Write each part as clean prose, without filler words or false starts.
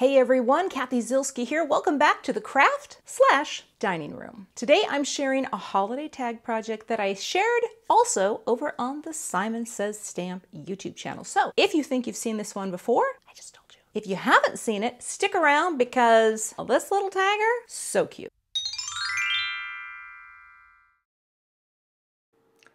Hey everyone, Cathy Zielske here. Welcome back to the craft / dining room. Today I'm sharing a holiday tag project that I shared also over on the Simon Says Stamp YouTube channel. So if you think you've seen this one before, I just told you. If you haven't seen it, stick around because this little tagger, so cute.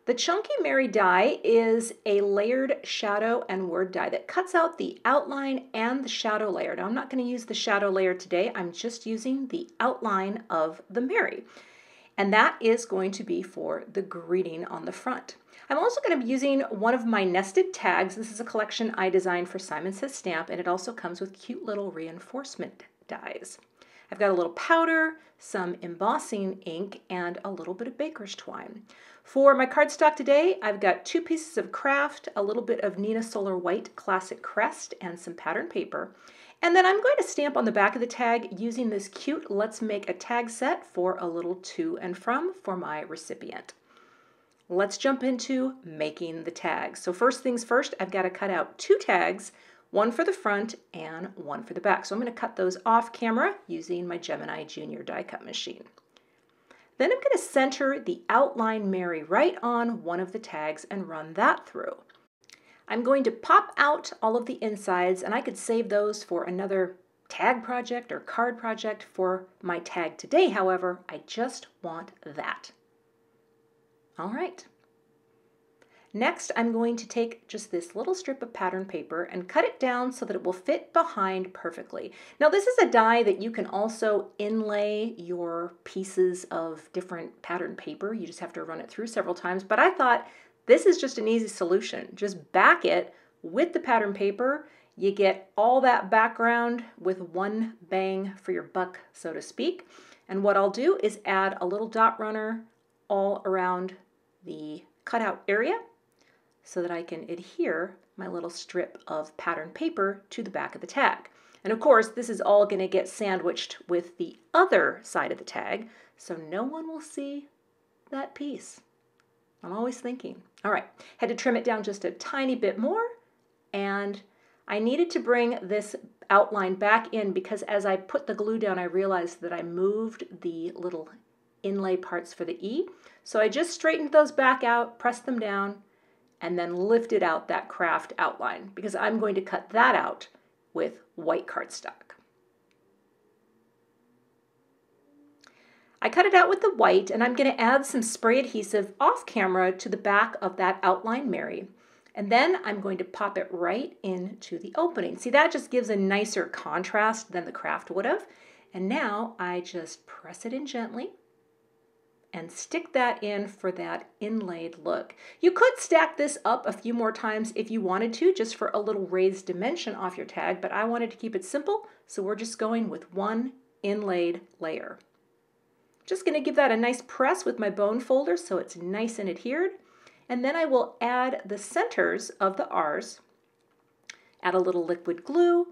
The Chunky Merry die is a layered shadow and word die that cuts out the outline and the shadow layer. Now I'm not going to use the shadow layer today, I'm just using the outline of the Merry. And that is going to be for the greeting on the front. I'm also going to be using one of my nested tags. This is a collection I designed for Simon Says Stamp and it also comes with cute little reinforcement dies. I've got a little powder, some embossing ink, and a little bit of baker's twine. For my cardstock today, I've got two pieces of craft, a little bit of Neenah Solar White Classic Crest, and some pattern paper. And then I'm going to stamp on the back of the tag using this cute Let's Make a Tag set for a little to and from for my recipient. Let's jump into making the tags. So first things first, I've got to cut out two tags, one for the front and one for the back. So I'm going to cut those off camera using my Gemini Junior die cut machine. Then I'm going to center the outline Merry right on one of the tags and run that through. I'm going to pop out all of the insides and I could save those for another tag project or card project for my tag today. However, I just want that. All right. Next, I'm going to take just this little strip of pattern paper and cut it down so that it will fit behind perfectly. Now, this is a die that you can also inlay your pieces of different pattern paper. You just have to run it through several times, but I thought this is just an easy solution. Just back it with the pattern paper. You get all that background with one bang for your buck, so to speak. And what I'll do is add a little dot runner all around the cutout area, so that I can adhere my little strip of pattern paper to the back of the tag. And of course, this is all going to get sandwiched with the other side of the tag, so no one will see that piece. I'm always thinking. All right, had to trim it down just a tiny bit more, and I needed to bring this outline back in because as I put the glue down, I realized that I moved the little inlay parts for the E. So I just straightened those back out, pressed them down, and then lifted out that craft outline because I'm going to cut that out with white cardstock. I cut it out with the white and I'm going to add some spray adhesive off camera to the back of that outline Merry. And then I'm going to pop it right into the opening. See, that just gives a nicer contrast than the craft would have. And now I just press it in gently and stick that in for that inlaid look. You could stack this up a few more times if you wanted to, just for a little raised dimension off your tag, but I wanted to keep it simple, so we're just going with one inlaid layer. Just gonna give that a nice press with my bone folder so it's nice and adhered, and then I will add the centers of the R's, add a little liquid glue,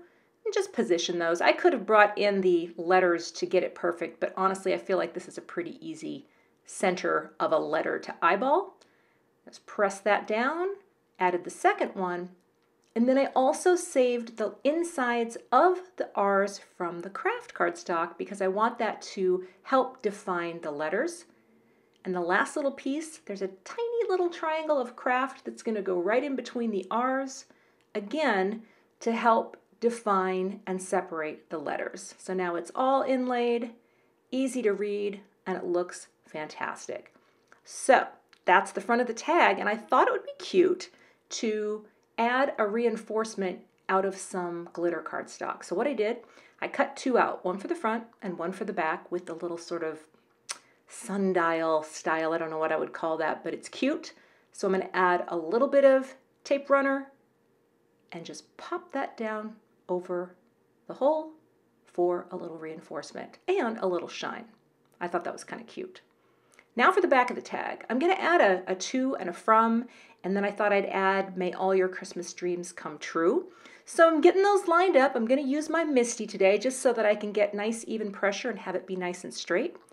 and just position those. I could have brought in the letters to get it perfect, but honestly, I feel like this is a pretty easy center of a letter to eyeball. Let's press that down, added the second one, and then I also saved the insides of the R's from the craft cardstock because I want that to help define the letters. And the last little piece, there's a tiny little triangle of craft that's going to go right in between the R's, again, to help define and separate the letters. So now it's all inlaid, easy to read, and it looks fantastic. So that's the front of the tag, and I thought it would be cute to add a reinforcement out of some glitter cardstock. So what I did, I cut two out, one for the front and one for the back with the little sort of sundial style. I don't know what I would call that, but it's cute. So I'm going to add a little bit of tape runner and just pop that down over the hole for a little reinforcement and a little shine. I thought that was kind of cute. Now for the back of the tag, I'm going to add a to and a from, and then I thought I'd add, may all your Christmas dreams come true. So I'm getting those lined up. I'm going to use my MISTI today just so that I can get nice even pressure and have it be nice and straight. I'm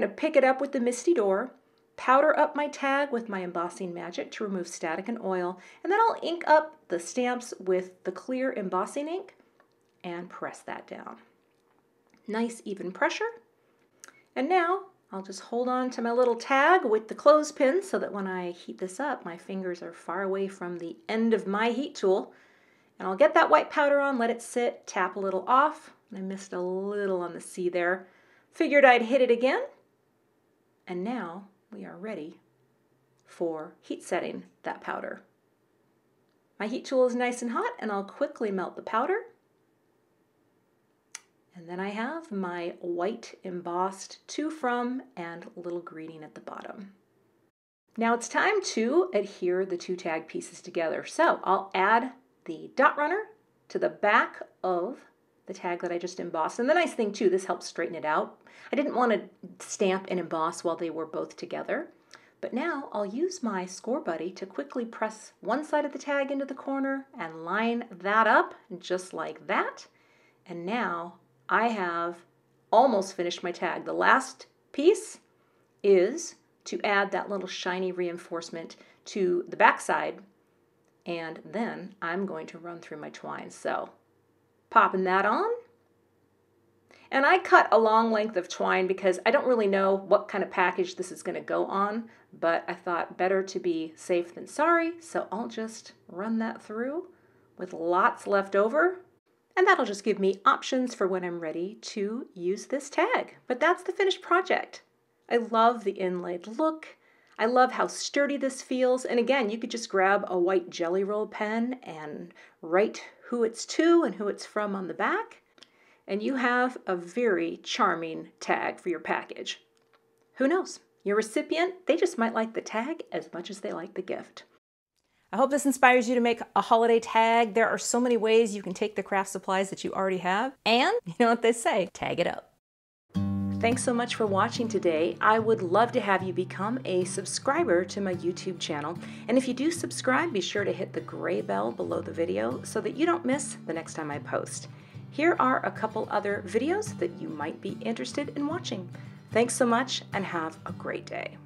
going to pick it up with the MISTI door, powder up my tag with my embossing magic to remove static and oil, and then I'll ink up the stamps with the clear embossing ink and press that down. Nice even pressure. And now I'll just hold on to my little tag with the clothespin so that when I heat this up, my fingers are far away from the end of my heat tool. And I'll get that white powder on, let it sit, tap a little off. I missed a little on the C there. Figured I'd hit it again. And now we are ready for heat setting that powder. My heat tool is nice and hot, and I'll quickly melt the powder. And then I have my white embossed to, from, and little greeting at the bottom. Now it's time to adhere the two tag pieces together. So I'll add the dot runner to the back of the tag that I just embossed. And the nice thing too, this helps straighten it out. I didn't want to stamp and emboss while they were both together. But now I'll use my Score Buddy to quickly press one side of the tag into the corner and line that up just like that. And now I have almost finished my tag. The last piece is to add that little shiny reinforcement to the backside, and then I'm going to run through my twine. So popping that on. And I cut a long length of twine because I don't really know what kind of package this is going to go on, but I thought better to be safe than sorry, so I'll just run that through with lots left over, and that'll just give me options for when I'm ready to use this tag. But that's the finished project. I love the inlaid look. I love how sturdy this feels, and again, you could just grab a white jelly roll pen and write who it's to and who it's from on the back. And you have a very charming tag for your package. Who knows? Your recipient, they just might like the tag as much as they like the gift. I hope this inspires you to make a holiday tag. There are so many ways you can take the craft supplies that you already have, and you know what they say, tag it up. Thanks so much for watching today. I would love to have you become a subscriber to my YouTube channel. And if you do subscribe, be sure to hit the gray bell below the video so that you don't miss the next time I post. Here are a couple other videos that you might be interested in watching. Thanks so much and have a great day.